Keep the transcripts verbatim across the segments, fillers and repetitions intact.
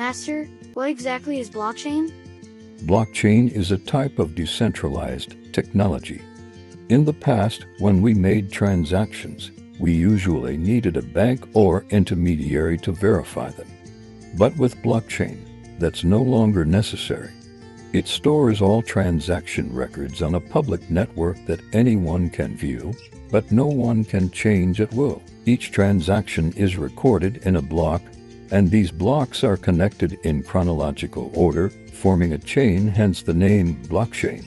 Master, what exactly is blockchain? Blockchain is a type of decentralized technology. In the past, when we made transactions, we usually needed a bank or intermediary to verify them. But with blockchain, that's no longer necessary. It stores all transaction records on a public network that anyone can view, but no one can change at will. Each transaction is recorded in a block, and these blocks are connected in chronological order, forming a chain, hence the name blockchain.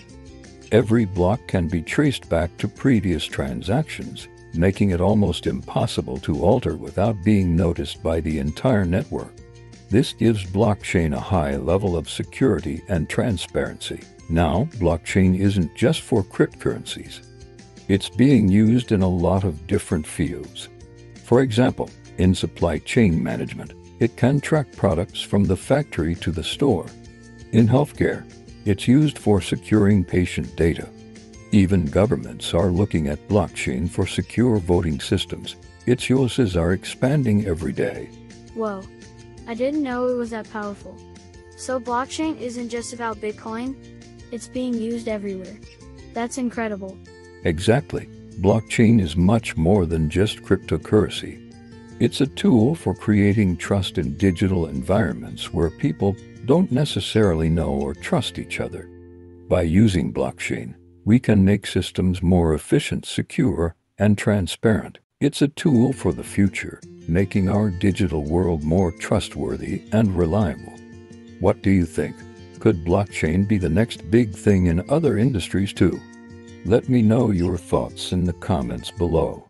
Every block can be traced back to previous transactions, making it almost impossible to alter without being noticed by the entire network. This gives blockchain a high level of security and transparency. Now, blockchain isn't just for cryptocurrencies. It's being used in a lot of different fields. For example, in supply chain management, it can track products from the factory to the store. In healthcare, it's used for securing patient data. Even governments are looking at blockchain for secure voting systems. Its uses are expanding every day. Whoa, I didn't know it was that powerful. So blockchain isn't just about Bitcoin, it's being used everywhere. That's incredible. Exactly. Blockchain is much more than just cryptocurrency. It's a tool for creating trust in digital environments where people don't necessarily know or trust each other. By using blockchain, we can make systems more efficient, secure, and transparent. It's a tool for the future, making our digital world more trustworthy and reliable. What do you think? Could blockchain be the next big thing in other industries too? Let me know your thoughts in the comments below.